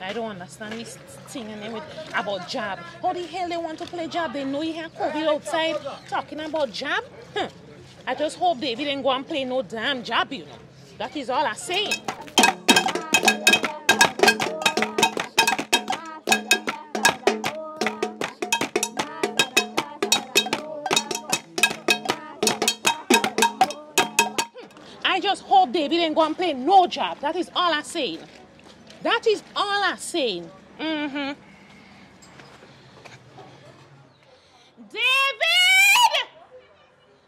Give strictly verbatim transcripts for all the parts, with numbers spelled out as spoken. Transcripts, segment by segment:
I don't understand this thing and with, about jab. How the hell they want to play jab? They know he had COVID outside talking about jab. Huh. I just hope David didn't go and play no damn jab, you know. That is all I say. I just hope David didn't go and play no jab. That is all I say. That is all I say. Mm-hmm. David!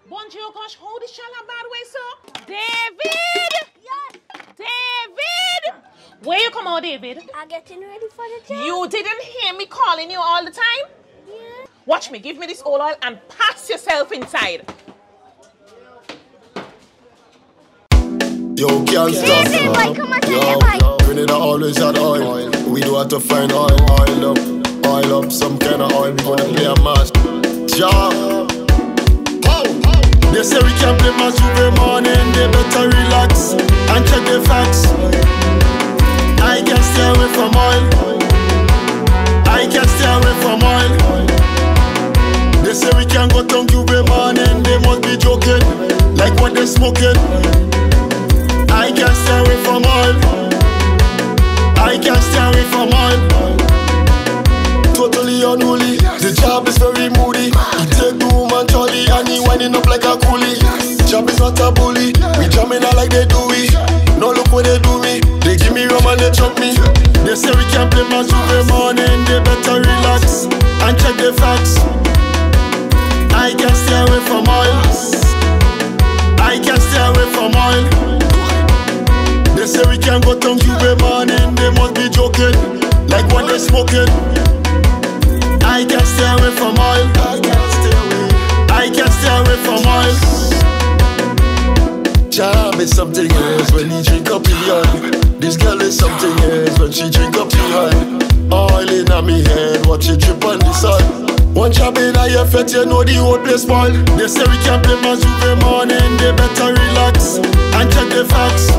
Bonjour, gosh, hold the shall bad way, so. David! Yes. David! Where you come out, David? I'm getting ready for the job. You didn't hear me calling you all the time? Yeah. Watch me, give me this oil and pass yourself inside. Yo, can't stop. David, boy, come on, yo, yo, yo. Grenada always had oil. oil. We do have to find oil, oil up, oil up, some kind of oil. We gonna play a match. Job. Oh. They say we can't play match every morning. They better relax and check the facts. I can't stay away from oil. I can't stay away from oil. They say we can't go to every morning. They must be joking, like what they smoking. I can't stay away from oil. I can't stay away from oil. Totally unruly. The job is very moody. He take the woman jolly and he winding up like a coolie. Job is not a bully. We jamming out like they do we. No look what they do me. They give me rum and they chuck me. They say we can't play match every morning. They better relax and check the facts. I can't stay away from oil. I can't stay away from oil. They say we can't go to Cuba morning, they must be joking, like when they smoking. I can't stay away from oil. I can't stay away. I can't stay away from oil. Jab is something else when he drink up beyond. This girl is something else when she drink up beyond. Oil in my head, watch it drip on the sun. One jab in I effect, you know the whole place spoil. They say we can't play match every morning, they better relax and check the facts.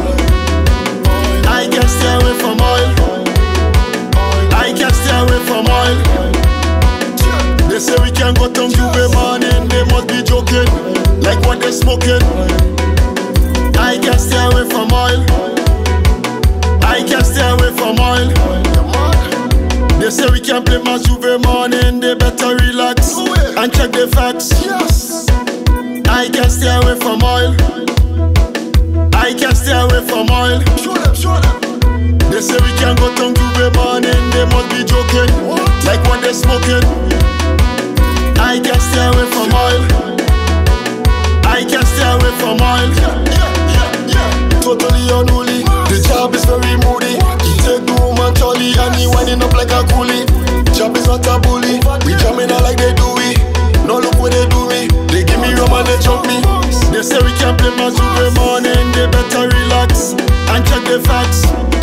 I can't stay away from oil. I can't stay away from oil. They say we can't go to Cuba morning. They must be joking, like what they smoking. I can't stay away from oil. I can't stay away from oil. They say we can't play match every morning. They better relax and check the facts. I can't stay away from oil. I can't stay away from oil. Show them, show them. They say we can't go to Cuba morning. They must be joking, what? Like when they smoking. I can't stay away from oil. I can't stay away from oil. Yeah, yeah, yeah. Totally unruly. The job is very moody. He take the woman jolly and he winding up like a coolie. Job is not a bully. We jamming out like they do we. No look what they do me. They give me rum and they chop me. They say we can't play match every morning. They better relax and check the facts.